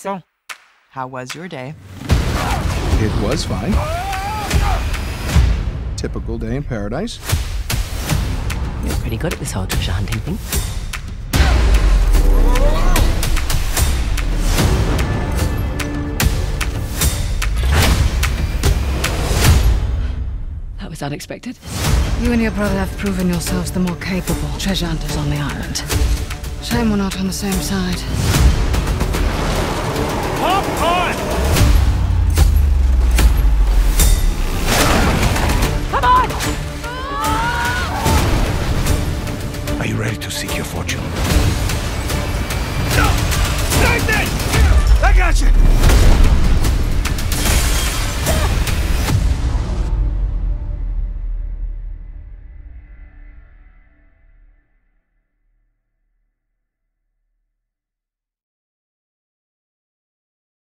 So, how was your day? It was fine. Typical day in paradise. You're pretty good at this whole treasure hunting thing. That was unexpected. You and your brother have proven yourselves the more capable treasure hunters on the island. Shame we're not on the same side. Popcorn! Are you ready to seek your fortune? No! Take this! I got you!